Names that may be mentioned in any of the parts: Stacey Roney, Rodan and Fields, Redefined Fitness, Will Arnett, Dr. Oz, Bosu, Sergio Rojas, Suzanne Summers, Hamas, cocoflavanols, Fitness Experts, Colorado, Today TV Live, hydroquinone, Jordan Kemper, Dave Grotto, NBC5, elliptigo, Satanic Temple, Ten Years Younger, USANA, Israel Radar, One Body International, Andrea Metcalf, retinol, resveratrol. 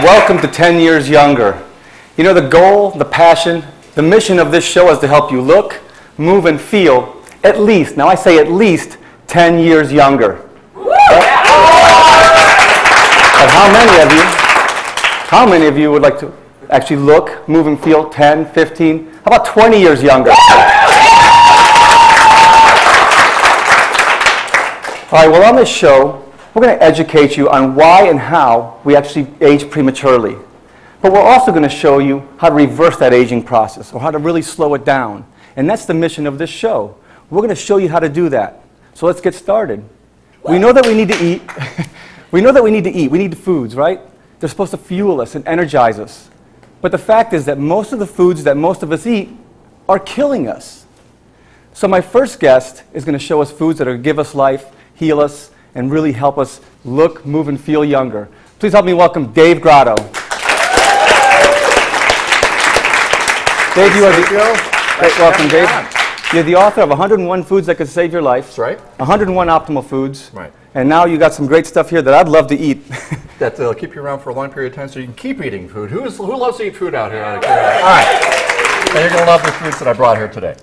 Welcome to 10 Years Younger. You know, the goal, the passion, the mission of this show is to help you look, move, and feel at least, now I say at least, 10 years younger. But how many of you would like to actually look, move, and feel 10, 15, how about 20 years younger? All right, well, on this show, we're going to educate you on why and how we actually age prematurely. But we're also going to show you how to reverse that aging process, or how to really slow it down. And that's the mission of this show. We're going to show you how to do that. So let's get started. We know that we need to eat. We need foods, right? They're supposed to fuel us and energize us. But the fact is that most of the foods that most of us eat are killing us. So my first guest is going to show us foods that are going to give us life, heal us, and really help us look, move, and feel younger. Please help me welcome Dave Grotto. Dave, you are You're the author of 101 Foods That Could Save Your Life. That's right. 101 Optimal Foods. Right. And now you got some great stuff here that I'd love to eat. That'll keep you around for a long period of time so you can keep eating food. Who loves to eat food out here? All right. And you're going to love the foods that I brought here today.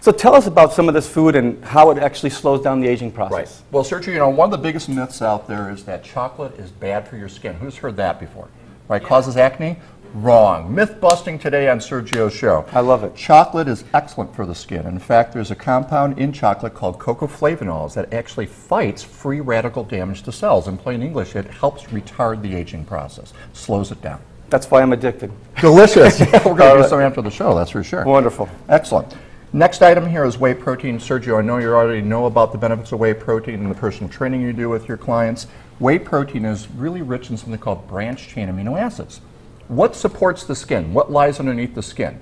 So tell us about some of this food and how it actually slows down the aging process. Right. Well, Sergio, you know, one of the biggest myths out there is that chocolate is bad for your skin. Who's heard that before? Right? Yeah. Causes acne? Wrong. Myth busting today on Sergio's show. I love it. Chocolate is excellent for the skin. In fact, there's a compound in chocolate called cocoflavanols that actually fights free radical damage to cells. In plain English, it helps retard the aging process, slows it down. That's why I'm addicted. Delicious. We're going to do some after the show, that's for sure. Wonderful. Excellent. Next item here is whey protein. Sergio, I know you already know about the benefits of whey protein and the personal training you do with your clients. Whey protein is really rich in something called branched-chain amino acids. What supports the skin? What lies underneath the skin?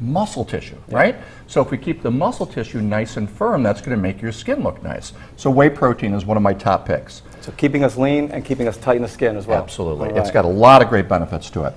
Muscle tissue, right? So if we keep the muscle tissue nice and firm, that's going to make your skin look nice. So whey protein is one of my top picks. So keeping us lean and keeping us tight in the skin as well. Absolutely. Right. It's got a lot of great benefits to it.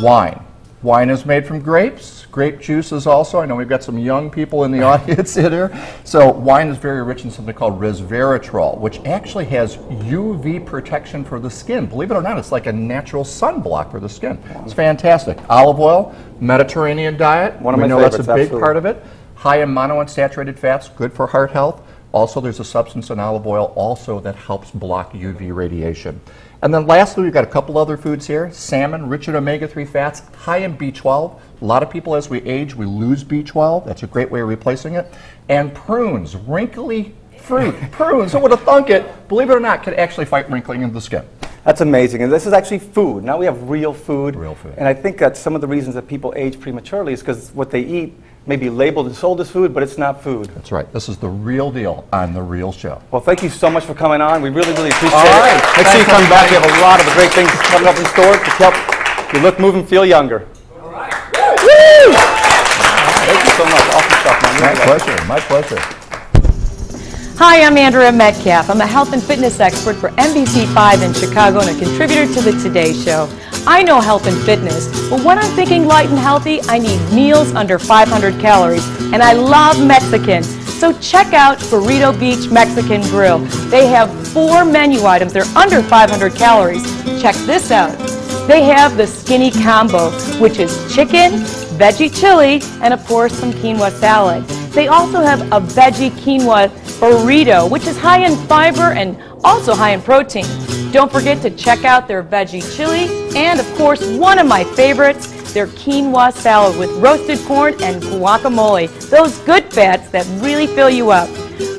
Wine. Wine is made from grapes. Grape juice is also, I know we've got some young people in the audience here. So wine is very rich in something called resveratrol, which actually has UV protection for the skin. Believe it or not, it's like a natural sunblock for the skin. It's fantastic. Olive oil, Mediterranean diet. One of my favorites, that's a big part of it. High in monounsaturated fats, good for heart health. Also, there's a substance in olive oil also that helps block UV radiation. And then lastly, we've got a couple other foods here. Salmon, rich in omega-3 fats, high in B12. A lot of people, as we age, we lose B12. That's a great way of replacing it. And prunes, wrinkly fruit. Prunes, who would have thunk it, believe it or not, can actually fight wrinkling in the skin. That's amazing. And this is actually food. Now we have real food. Real food. And I think that some of the reasons that people age prematurely is because what they eat may be labeled and sold as food, but it's not food. That's right. This is the real deal on The Real Show. Well, thank you so much for coming on. We really, really appreciate it. Make sure you come back. We have a lot of great things coming up in store to help you look, move, and feel younger. All right. Woo! Thank you so much. Awesome stuff, man. My pleasure. My pleasure. Hi, I'm Andrea Metcalf. I'm a health and fitness expert for NBC5 in Chicago and a contributor to the Today Show. I know health and fitness, but when I'm thinking light and healthy, I need meals under 500 calories, and I love Mexican. So check out Burrito Beach Mexican Grill. They have 4 menu items. They're under 500 calories. Check this out. They have the Skinny Combo, which is chicken, veggie chili, and of course some quinoa salad. They also have a veggie quinoa burrito, which is high in fiber and also high in protein. Don't forget to check out their veggie chili and, of course, one of my favorites, their quinoa salad with roasted corn and guacamole, those good fats that really fill you up.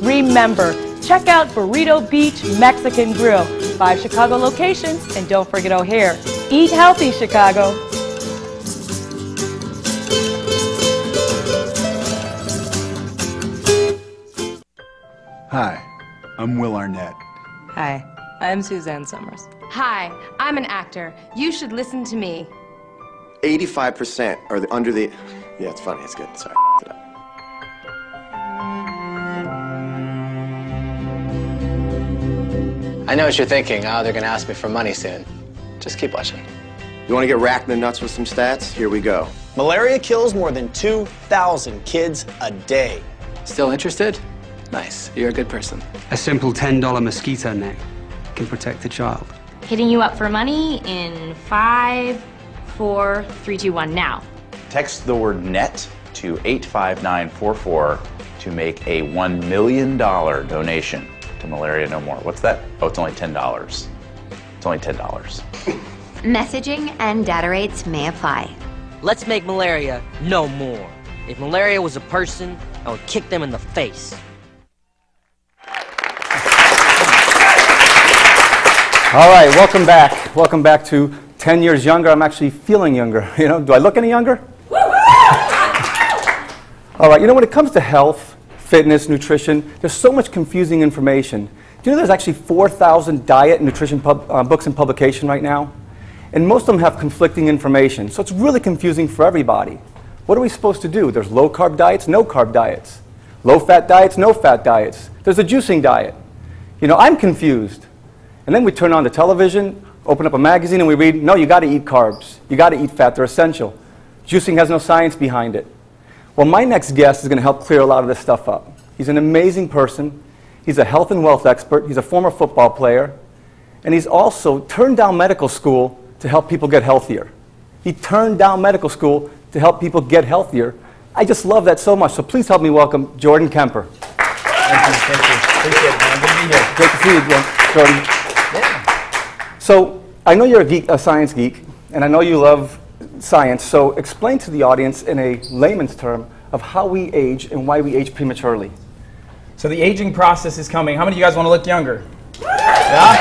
Remember, check out Burrito Beach Mexican Grill, 5 Chicago locations, and don't forget O'Hare. Eat healthy, Chicago. Hi, I'm Will Arnett. Hi, I'm Suzanne Summers. Hi, I'm an actor. You should listen to me. 85% are under the... Yeah, it's funny. It's good. Sorry. I know what you're thinking. Oh, they're going to ask me for money soon. Just keep watching. You want to get racked in the nuts with some stats? Here we go. Malaria kills more than 2,000 kids a day. Still interested? Nice. You're a good person. A simple $10 mosquito net can protect a child. Hitting you up for money in 5, 4, 3, 2, 1 now. Text the word NET to 85944 to make a $1 million donation to Malaria No More. What's that? Oh, it's only $10. It's only $10. Messaging and data rates may apply. Let's make malaria no more. If malaria was a person, I would kick them in the face. All right, welcome back. Welcome back to 10 Years Younger. I'm actually feeling younger. You know, do I look any younger? All right, you know, when it comes to health, fitness, nutrition, there's so much confusing information. Do you know there's actually 4,000 diet and nutrition books in publication right now? And most of them have conflicting information, so it's really confusing for everybody. What are we supposed to do? There's low-carb diets, no-carb diets. Low-fat diets, no-fat diets. There's a juicing diet. You know, I'm confused. And then we turn on the television, open up a magazine, and we read, no, you got to eat carbs. You got to eat fat. They're essential. Juicing has no science behind it. Well, my next guest is going to help clear a lot of this stuff up. He's an amazing person. He's a health and wealth expert. He's a former football player. And he's also turned down medical school to help people get healthier. He turned down medical school to help people get healthier. I just love that so much. So please help me welcome Jordan Kemper. Thank you. Thank you. Appreciate it, man. Good to be here. Great to see you again, Jordan. Yeah. So I know you're a geek, a science geek, and I know you love science, so explain to the audience in a layman's term of how we age and why we age prematurely. So the aging process is coming. How many of you guys want to look younger? Yeah?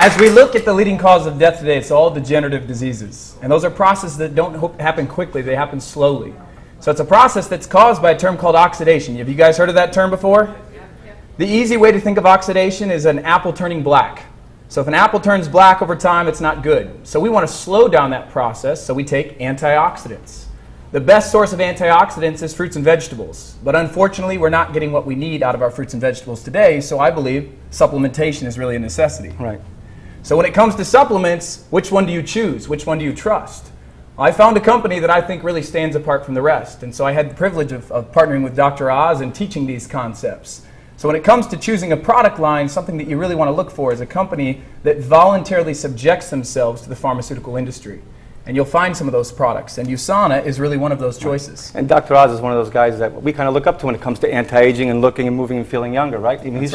As we look at the leading cause of death today, it's all degenerative diseases. And those are processes that don't happen quickly, they happen slowly. So it's a process that's caused by a term called oxidation. Have you guys heard of that term before? Yeah. The easy way to think of oxidation is an apple turning black. So if an apple turns black over time, it's not good. So we want to slow down that process, so we take antioxidants. The best source of antioxidants is fruits and vegetables. But unfortunately, we're not getting what we need out of our fruits and vegetables today, so I believe supplementation is really a necessity. Right. So when it comes to supplements, which one do you choose? Which one do you trust? I found a company that I think really stands apart from the rest, and so I had the privilege of partnering with Dr. Oz and teaching these concepts. So when it comes to choosing a product line, something that you really want to look for is a company that voluntarily subjects themselves to the pharmaceutical industry. And you'll find some of those products. And USANA is really one of those choices. And Dr. Oz is one of those guys that we kind of look up to when it comes to anti-aging and looking and moving and feeling younger, right? I mean, he's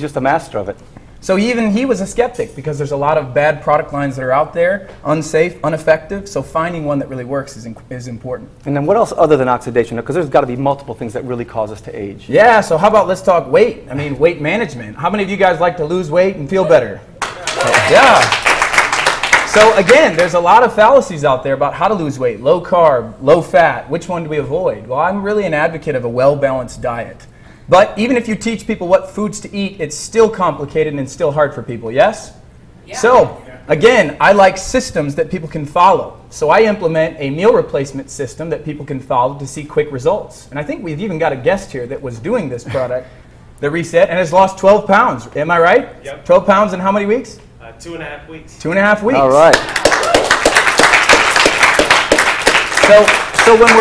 just a master of it. So even he was a skeptic because there's a lot of bad product lines that are out there, unsafe, ineffective. So finding one that really works is important. And then what else other than oxidation? Because there's got to be multiple things that really cause us to age. Yeah, so how about let's talk weight. I mean, weight management. How many of you guys like to lose weight and feel better? Yeah. So again, there's a lot of fallacies out there about how to lose weight, low carb, low fat. Which one do we avoid? Well, I'm really an advocate of a well-balanced diet. But even if you teach people what foods to eat, it's still complicated and still hard for people, yes? Yeah. So, again, I like systems that people can follow. So I implement a meal replacement system that people can follow to see quick results. And I think we've even got a guest here that was doing this product, the Reset, and has lost 12 pounds. Am I right? Yep. 12 pounds in how many weeks? 2.5 weeks. 2.5 weeks. All right. So when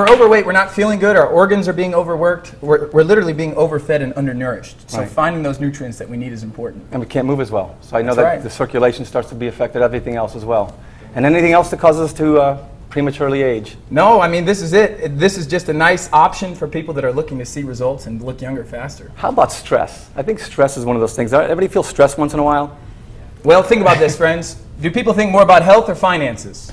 we're overweight, we're not feeling good, our organs are being overworked, we're literally being overfed and undernourished. So finding those nutrients that we need is important. And we can't move as well. So I know that the circulation starts to be affected, everything else as well. And anything else that causes us to prematurely age? No, I mean, this is it. This is just a nice option for people that are looking to see results and look younger faster. How about stress? I think stress is one of those things. Everybody feels stressed once in a while? Well, think about this, friends. Do people think more about health or finances?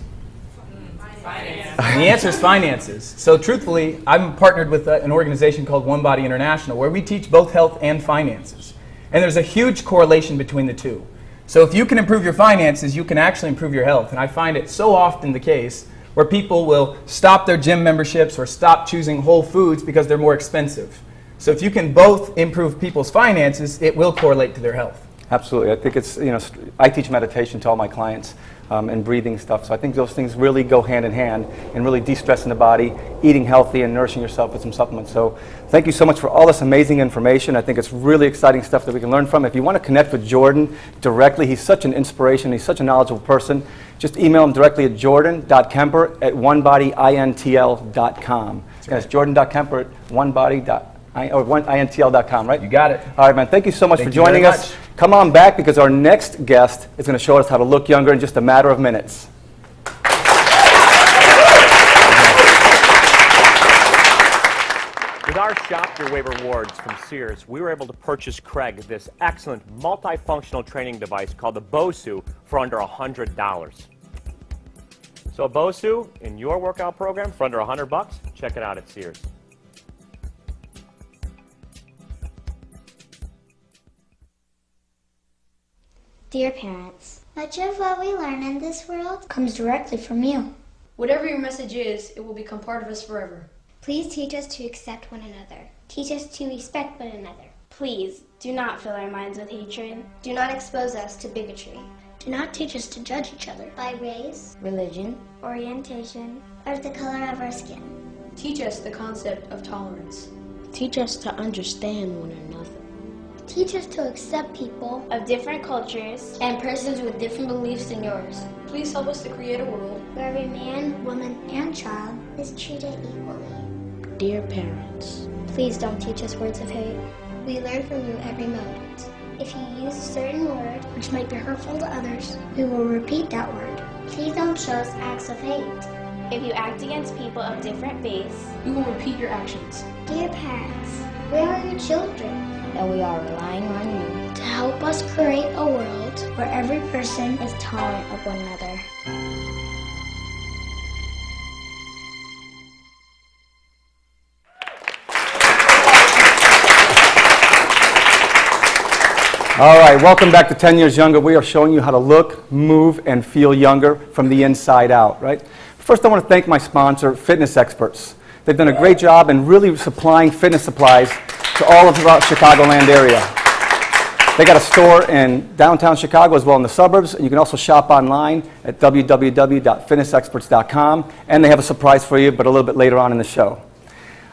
And the answer is finances. So truthfully, I'm partnered with an organization called One Body International, where we teach both health and finances. And there's a huge correlation between the two. So if you can improve your finances, you can actually improve your health. And I find it so often the case where people will stop their gym memberships or stop choosing whole foods because they're more expensive. So if you can both improve people's finances, it will correlate to their health. Absolutely. I think it's, you know, I teach meditation to all my clients. and breathing stuff. So I think those things really go hand in hand, and really de-stressing the body, eating healthy, and nourishing yourself with some supplements. So thank you so much for all this amazing information. I think it's really exciting stuff that we can learn from. If you want to connect with Jordan directly, he's such an inspiration, he's such a knowledgeable person. Just email him directly at jordan.kemper@onebodyintl.com. That's jordan.kemper@onebodyintl.com, right? You got it. All right, man. Thank you so much for joining us. Come on back, because our next guest is going to show us how to look younger in just a matter of minutes. With our Shop Your Way Rewards from Sears, we were able to purchase Craig this excellent multifunctional training device called the Bosu for under $100. So a Bosu in your workout program for under $100, check it out at Sears. Dear parents, much of what we learn in this world comes directly from you. Whatever your message is, it will become part of us forever. Please teach us to accept one another. Teach us to respect one another. Please, do not fill our minds with hatred. Do not expose us to bigotry. Do not teach us to judge each other by race, religion, orientation, or the color of our skin. Teach us the concept of tolerance. Teach us to understand one another. Teach us to accept people of different cultures and persons with different beliefs than yours. Please help us to create a world where every man, woman, and child is treated equally. Dear parents, please don't teach us words of hate. We learn from you every moment. If you use a certain word which might be hurtful to others, we will repeat that word. Please don't show us acts of hate. If you act against people of different faiths, we will repeat your actions. Dear parents, we are your children, and we are relying on you to help us create a world where every person is tolerant of one another. All right, welcome back to 10 Years Younger. We are showing you how to look, move, and feel younger from the inside out, right? First, I want to thank my sponsor, Fitness Experts. They've done a great job in really supplying fitness supplies to all throughout the Chicagoland area. They got a store in downtown Chicago as well in the suburbs, and you can also shop online at www.fitnessexperts.com, and they have a surprise for you, but a little bit later on in the show.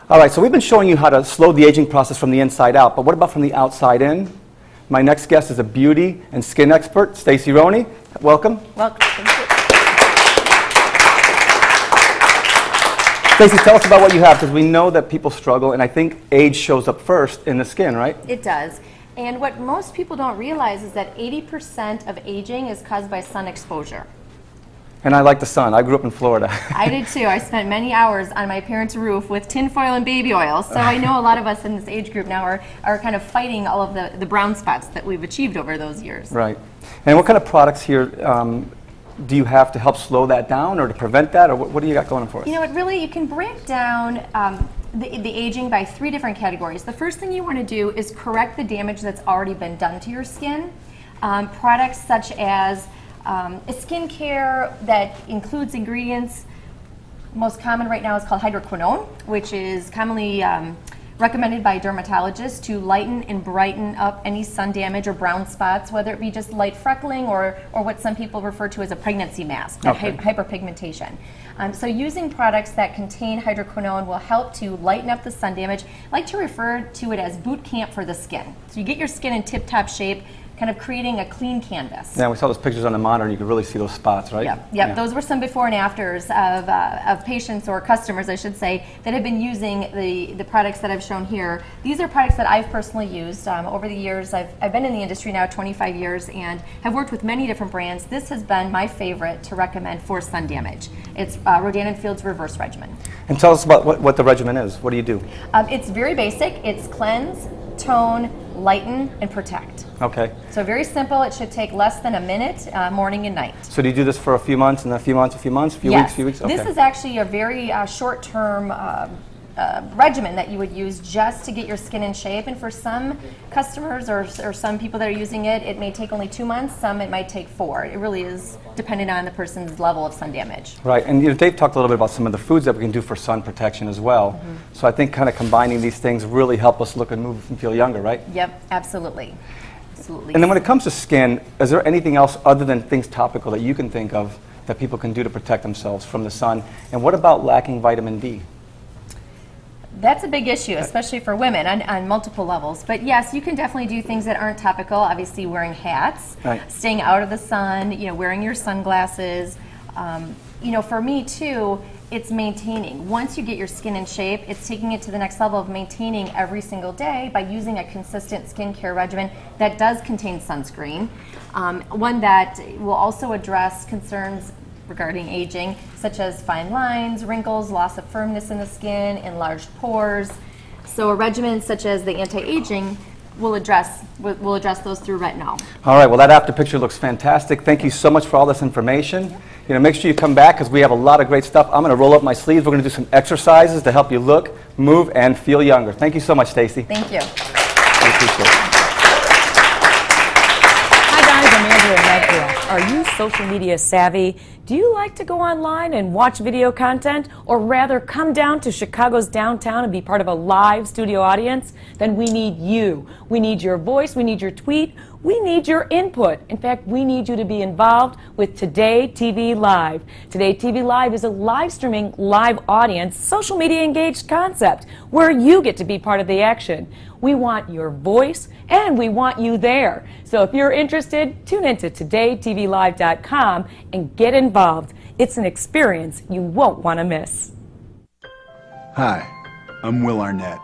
All right, so we've been showing you how to slow the aging process from the inside out, but what about from the outside in? My next guest is a beauty and skin expert, Stacey Roney. Welcome. Welcome. Thank you. Stacey, tell us about what you have, because we know that people struggle, and I think age shows up first in the skin, right? It does. And what most people don't realize is that 80% of aging is caused by sun exposure. And I like the sun. I grew up in Florida. I did too. I spent many hours on my parents' roof with tinfoil and baby oil. So I know a lot of us in this age group now are kind of fighting all of the brown spots that we've achieved over those years. Right. And what kind of products here do you have to help slow that down or to prevent that? Or what do you got going for us? You know, it really, you can break down the aging by three different categories. The first thing you want to do is correct the damage that's already been done to your skin. Products such as skincare that includes ingredients, most common right now is called hydroquinone, which is commonly recommended by dermatologists to lighten and brighten up any sun damage or brown spots, whether it be just light freckling or what some people refer to as a pregnancy mask, okay. Hyperpigmentation. So using products that contain hydroquinone will help to lighten up the sun damage. I like to refer to it as boot camp for the skin. So you get your skin in tip-top shape, kind of creating a clean canvas. Yeah, we saw those pictures on the monitor, and you could really see those spots, right? Yep, yep. Yeah. Those were some before and afters of patients or customers, I should say, that have been using the products that I've shown here. These are products that I've personally used over the years. I've been in the industry now 25 years and have worked with many different brands. This has been my favorite to recommend for sun damage. It's Rodan and Fields Reverse Regimen. And tell us about what the regimen is. What do you do? It's very basic. It's cleanse, tone, lighten, and protect. Okay. So very simple. It should take less than a minute, morning and night. So do you do this for a few months, and then a few months, a few weeks? Okay. This is actually a very short-term regimen that you would use just to get your skin in shape. And for some customers or some people that are using it, it may take only 2 months. Some it might take 4. It really is dependent on the person's level of sun damage. Right. And you know, Dave talked a little bit about some of the foods that we can do for sun protection as well. Mm-hmm. So I think kind of combining these things really help us look and move and feel younger, right? Yep, absolutely. Absolutely. And then when it comes to skin, is there anything else other than things topical that you can think of that people can do to protect themselves from the sun? And what about lacking vitamin D? That's a big issue, especially for women on multiple levels. But yes, you can definitely do things that aren't topical. Obviously, wearing hats, right, staying out of the sun, you know, wearing your sunglasses. You know, for me too, it's maintaining. Once you get your skin in shape, it's taking it to the next level of maintaining every single day by using a consistent skincare regimen that does contain sunscreen, one that will also address concerns regarding aging, such as fine lines, wrinkles, loss of firmness in the skin, enlarged pores. So a regimen such as the anti-aging will address those through retinol. All right, well, that after picture looks fantastic. Thank you so much for all this information. Yeah. You know, make sure you come back because we have a lot of great stuff. I'm going to roll up my sleeves. We're going to do some exercises to help you look, move, and feel younger. Thank you so much, Stacey. Thank you. I appreciate it. Are you social media savvy? Do you like to go online and watch video content, or rather come down to Chicago's downtown and be part of a live studio audience? Then we need you. We need your voice, we need your tweet, we need your input. In fact, we need you to be involved with Today TV Live. Today TV Live is a live streaming, live audience, social media engaged concept where you get to be part of the action. We want your voice and we want you there. So if you're interested, tune into todaytvlive.com and get involved. It's an experience you won't want to miss. Hi, I'm Will Arnett.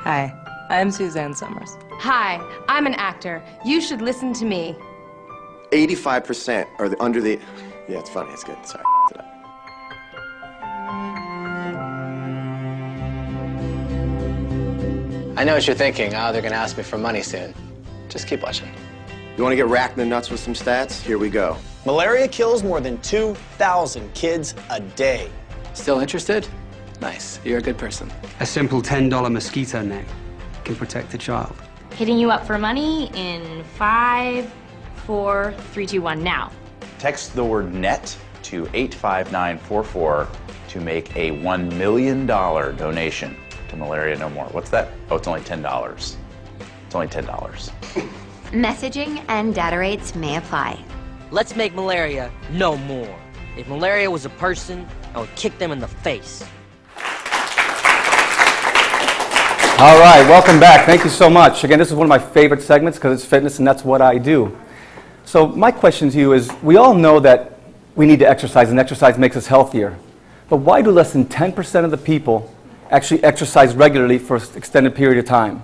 Hi, I'm Suzanne Summers. Hi, I'm an actor. You should listen to me. 85% are under the... Yeah, it's funny. It's good. Sorry. I know what you're thinking. Oh, they're going to ask me for money soon. Just keep watching. You want to get racked in the nuts with some stats? Here we go. Malaria kills more than 2,000 kids a day. Still interested? Nice. You're a good person. A simple $10 mosquito net can protect a child. Hitting you up for money in 5, 4, 3, 2, 1, now. Text the word NET to 85944 to make a $1 million donation to Malaria No More. What's that? Oh, it's only $10. It's only $10. Messaging and data rates may apply. Let's make malaria no more. If malaria was a person, I would kick them in the face. All right, welcome back. Thank you so much. Again, this is one of my favorite segments because it's fitness and that's what I do. So my question to you is, we all know that we need to exercise and exercise makes us healthier. But why do less than 10% of the people actually exercise regularly for an extended period of time?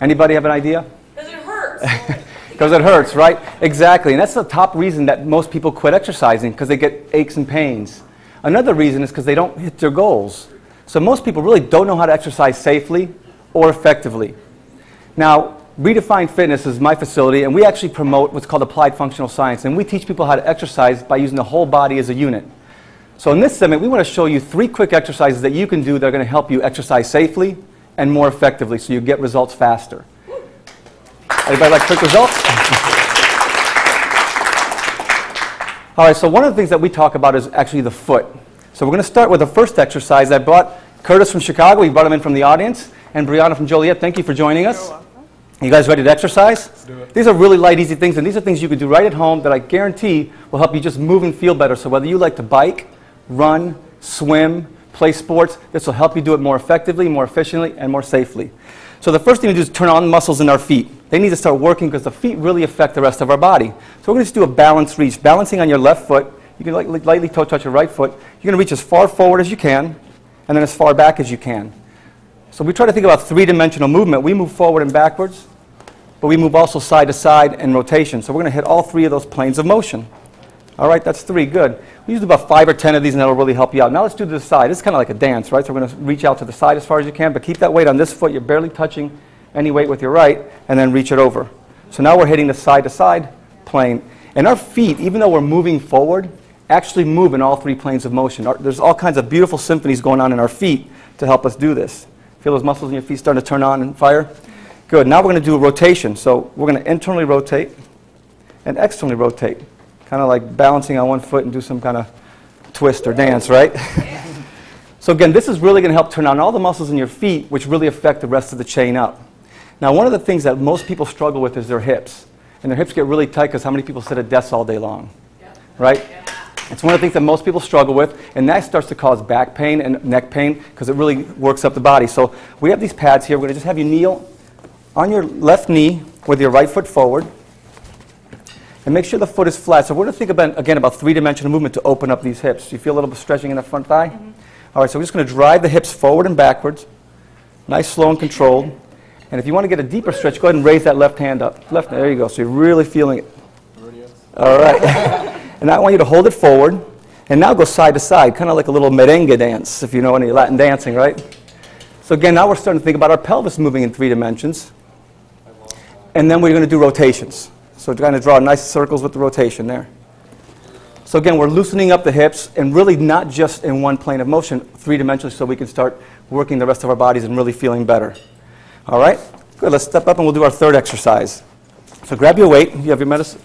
Anybody have an idea? Because it hurts. Because it hurts, right? Exactly. And that's the top reason that most people quit exercising, because they get aches and pains. Another reason is because they don't hit their goals. So most people really don't know how to exercise safely or effectively. Now, Redefined Fitness is my facility, and we actually promote what's called applied functional science, and we teach people how to exercise by using the whole body as a unit. So in this segment, we want to show you 3 quick exercises that you can do that are going to help you exercise safely and more effectively so you get results faster. Everybody like quick results? All right, so one of the things that we talk about is actually the foot. So we're going to start with the first exercise. I brought Curtis from Chicago. We brought him in from the audience. And Brianna from Joliet, thank you for joining us. You guys ready to exercise? Let's do it. These are really light, easy things, and these are things you can do right at home that I guarantee will help you just move and feel better. So whether you like to bike, run, swim, play sports, this will help you do it more effectively, more efficiently, and more safely. So the first thing we do is turn on muscles in our feet. They need to start working because the feet really affect the rest of our body. So we're going to just do a balance reach, balancing on your left foot. You can lightly toe touch your right foot. You're going to reach as far forward as you can and then as far back as you can. So we try to think about 3-dimensional movement. We move forward and backwards, but we move also side to side and rotation. So we're going to hit all 3 of those planes of motion. All right, that's 3, good. We used about 5 or 10 of these, and that'll really help you out. Now let's do to the side. It's kind of like a dance, right? So we're going to reach out to the side as far as you can, but keep that weight on this foot. You're barely touching any weight with your right, and then reach it over. So now we're hitting the side to side plane. And our feet, even though we're moving forward, actually move in all 3 planes of motion. There's all kinds of beautiful symphonies going on in our feet to help us do this. Feel those muscles in your feet starting to turn on and fire? Good. Now we're going to do a rotation. So we're going to internally rotate and externally rotate, kind of like balancing on one foot and do some kind of twist or dance, right? So again, this is really going to help turn on all the muscles in your feet, which really affect the rest of the chain up. Now, one of the things that most people struggle with is their hips. And their hips get really tight because how many people sit at desks all day long? Yep. Right? Yeah. It's one of the things that most people struggle with, and that starts to cause back pain and neck pain because it really works up the body. So we have these pads here. We're going to just have you kneel on your left knee with your right foot forward. And make sure the foot is flat. So we're going to think about, again, about three-dimensional movement to open up these hips. Do you feel a little bit stretching in the front thigh? Mm-hmm. All right, so we're just going to drive the hips forward and backwards. Nice, slow, and controlled. And if you want to get a deeper stretch, go ahead and raise that left hand up. Left, there you go. So you're really feeling it. All right. And now I want you to hold it forward. And now go side to side, kind of like a little merengue dance, if you know any Latin dancing, right? So again, now we're starting to think about our pelvis moving in three dimensions. And then we're going to do rotations. So trying to draw nice circles with the rotation there. So again, we're loosening up the hips and really not just in one plane of motion, three-dimensionally, so we can start working the rest of our bodies and really feeling better. All right? Good. Let's step up and we'll do our third exercise. So grab your weight. You have your medicine.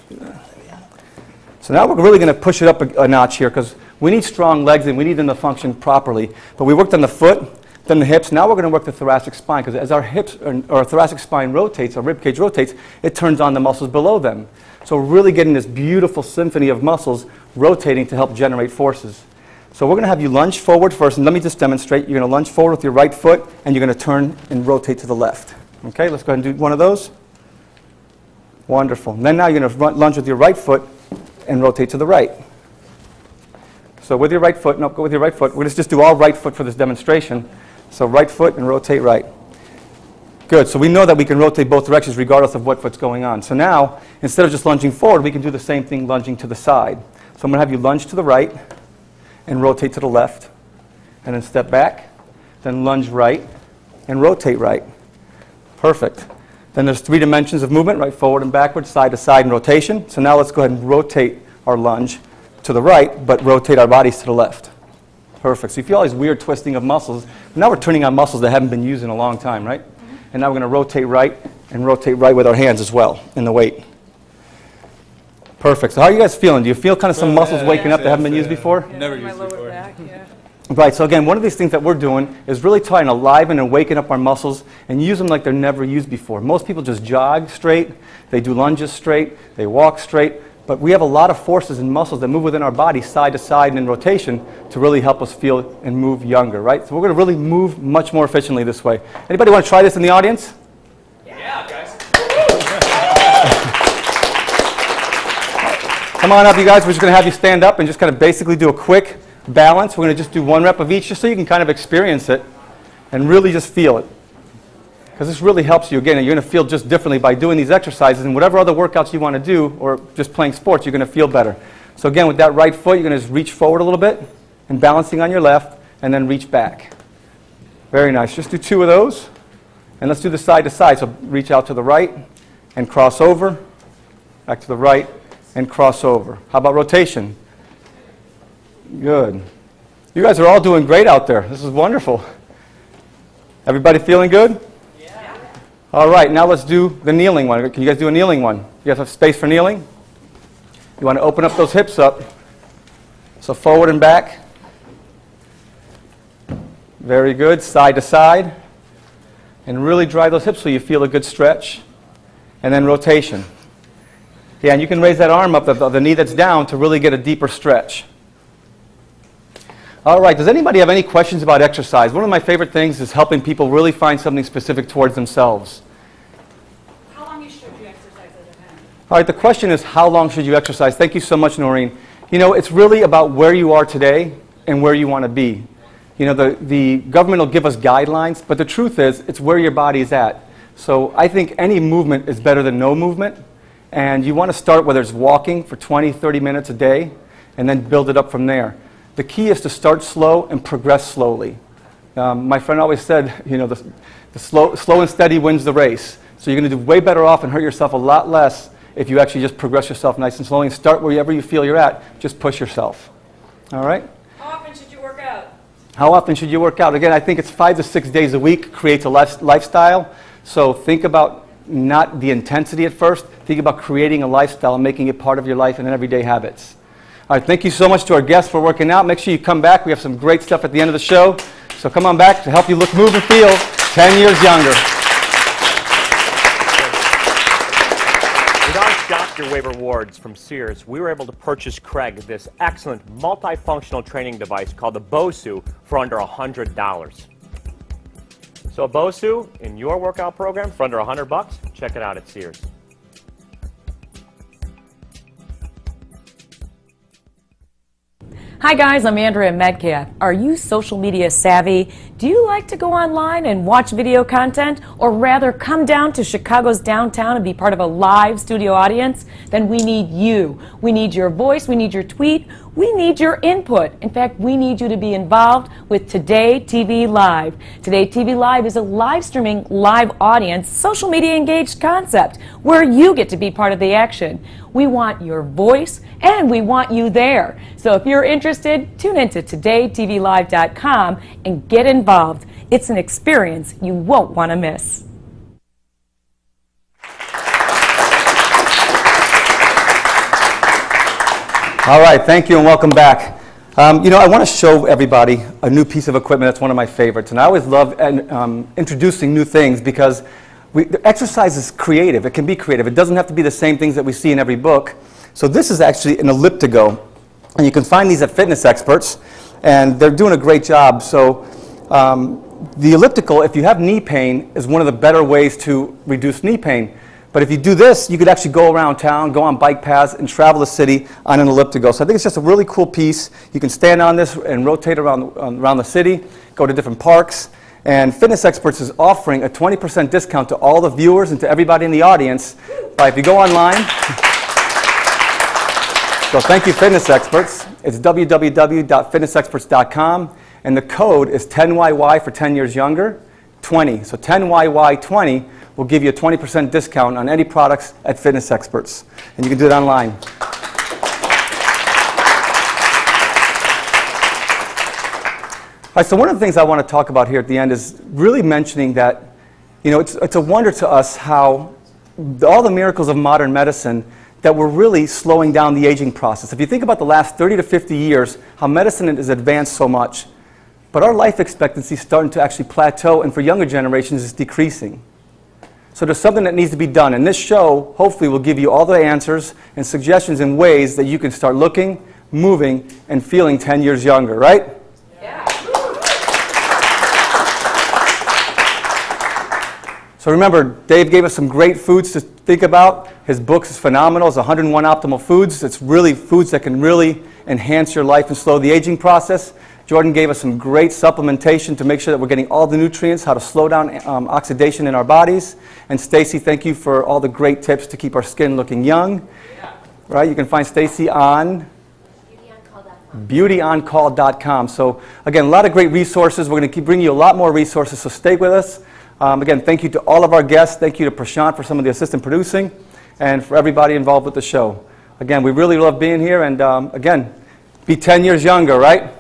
So now we're really going to push it up a notch here because we need strong legs and we need them to function properly. But we worked on the foot, then the hips. Now we're going to work the thoracic spine, because as our hips or thoracic spine rotates, our rib cage rotates, it turns on the muscles below them. So we're really getting this beautiful symphony of muscles rotating to help generate forces. So we're going to have you lunge forward first, and let me just demonstrate. You're going to lunge forward with your right foot, and you're going to turn and rotate to the left. Okay, let's go ahead and do one of those. Wonderful. And then now you're going to lunge with your right foot and rotate to the right. So with your right foot, no, go with your right foot. We're going to just do all right foot for this demonstration. So right foot and rotate right. Good. So we know that we can rotate both directions regardless of what foot's going on. So now, instead of just lunging forward, we can do the same thing lunging to the side. So I'm going to have you lunge to the right and rotate to the left. And then step back, then lunge right and rotate right. Perfect. Then there's three dimensions of movement, right, forward and backwards, side to side and rotation. So now let's go ahead and rotate our lunge to the right, but rotate our bodies to the left. Perfect. So you feel all these weird twisting of muscles. Now we're turning on muscles that haven't been used in a long time, right? Mm-hmm. And now we're going to rotate right with our hands as well in the weight. Perfect. So how are you guys feeling? Do you feel kind of some muscles waking up that haven't been used before? Yeah, never used before. Back, yeah. Right. So again, one of these things that we're doing is really trying to liven and waken up our muscles and use them like they're never used before. Most people just jog straight. They do lunges straight. They walk straight. But we have a lot of forces and muscles that move within our body side to side and in rotation to really help us feel and move younger, right? So we're going to really move much more efficiently this way. Anybody want to try this in the audience? Yeah, guys. Come on up, you guys. We're just going to have you stand up and just kind of basically do a quick balance. We're going to just do one rep of each just so you can kind of experience it and really just feel it. Because this really helps you. Again, you're going to feel just differently by doing these exercises, and whatever other workouts you want to do or just playing sports, you're going to feel better. So again, with that right foot, you're going to just reach forward a little bit and balancing on your left and then reach back. Very nice. Just do two of those. And let's do the side to side. So reach out to the right and cross over, back to the right and cross over. How about rotation? Good. You guys are all doing great out there. This is wonderful. Everybody feeling good? All right, now let's do the kneeling one. Can you guys do a kneeling one? You guys have space for kneeling? You want to open up those hips up. So forward and back. Very good. Side to side. And really drive those hips so you feel a good stretch. And then rotation. Yeah, and you can raise that arm up, the knee that's down, to really get a deeper stretch. All right, does anybody have any questions about exercise? One of my favorite things is helping people really find something specific towards themselves. How long should you exercise as a man? All right, the question is how long should you exercise? Thank you so much, Noreen. You know, it's really about where you are today and where you want to be. You know, the government will give us guidelines, but the truth is it's where your body is at. So I think any movement is better than no movement. And you want to start whether it's walking for 20, 30 minutes a day and then build it up from there. The key is to start slow and progress slowly. My friend always said, you know, the slow and steady wins the race. So you're going to do way better off and hurt yourself a lot less if you actually just progress yourself nice and slowly and start wherever you feel you're at. Just push yourself. All right? How often should you work out? How often should you work out? Again, I think it's 5 to 6 days a week creates a lifestyle. So think about not the intensity at first. Think about creating a lifestyle and making it part of your life and everyday habits. All right, thank you so much to our guests for working out. Make sure you come back. We have some great stuff at the end of the show. So come on back to help you look, move, and feel 10 years younger. your wave rewards from Sears, we were able to purchase Craig this excellent multifunctional training device called the Bosu for under $100. So a Bosu in your workout program for under $100, check it out at Sears. Hi guys, I'm Andrea Metcalf. Are you social media savvy? Do you like to go online and watch video content, or rather come down to Chicago's downtown and be part of a live studio audience? Then we need you. We need your voice, we need your tweet, we need your input. In fact, we need you to be involved with Today TV Live. Today TV Live is a live streaming, live audience, social media engaged concept where you get to be part of the action. We want your voice and we want you there. So if you're interested, tune into todaytvlive.com and get involved. It's an experience you won't want to miss. All right, thank you and welcome back. You know, I want to show everybody a new piece of equipment that's one of my favorites, and I always love introducing new things because exercise is creative. It can be creative. It doesn't have to be the same things that we see in every book. So this is actually an elliptigo, and you can find these at Fitness Experts, and they're doing a great job. So the elliptical, if you have knee pain, is one of the better ways to reduce knee pain. But if you do this, you could actually go around town, go on bike paths, and travel the city on an elliptigo. So I think it's just a really cool piece. You can stand on this and rotate around the city, go to different parks. And Fitness Experts is offering a 20% discount to all the viewers and to everybody in the audience. But if you go online... So thank you, Fitness Experts. It's www.fitnessexperts.com, and the code is 10YY for 10 years younger, 20. So 10YY20 will give you a 20% discount on any products at Fitness Experts, and you can do it online. All right, so one of the things I want to talk about here at the end is really mentioning that, you know, it's a wonder to us how all the miracles of modern medicine that we're really slowing down the aging process. If you think about the last 30 to 50 years, how medicine has advanced so much, but our life expectancy is starting to actually plateau, and for younger generations, it's decreasing. So there's something that needs to be done, and this show, hopefully, will give you all the answers and suggestions and ways that you can start looking, moving, and feeling 10 years younger, right? Yeah. So remember, Dave gave us some great foods to think about. His book is phenomenal. It's 101 Optimal Foods. It's really foods that can really enhance your life and slow the aging process. Jordan gave us some great supplementation to make sure that we're getting all the nutrients, how to slow down oxidation in our bodies. And Stacey, thank you for all the great tips to keep our skin looking young. Yeah. Right? You can find Stacey on Beautyoncall.com. So again, a lot of great resources. We're going to keep bringing you a lot more resources, so stay with us. Again, thank you to all of our guests. Thank you to Prashant for some of the assistant producing and for everybody involved with the show. Again, we really love being here, and again, be 10 years younger, right?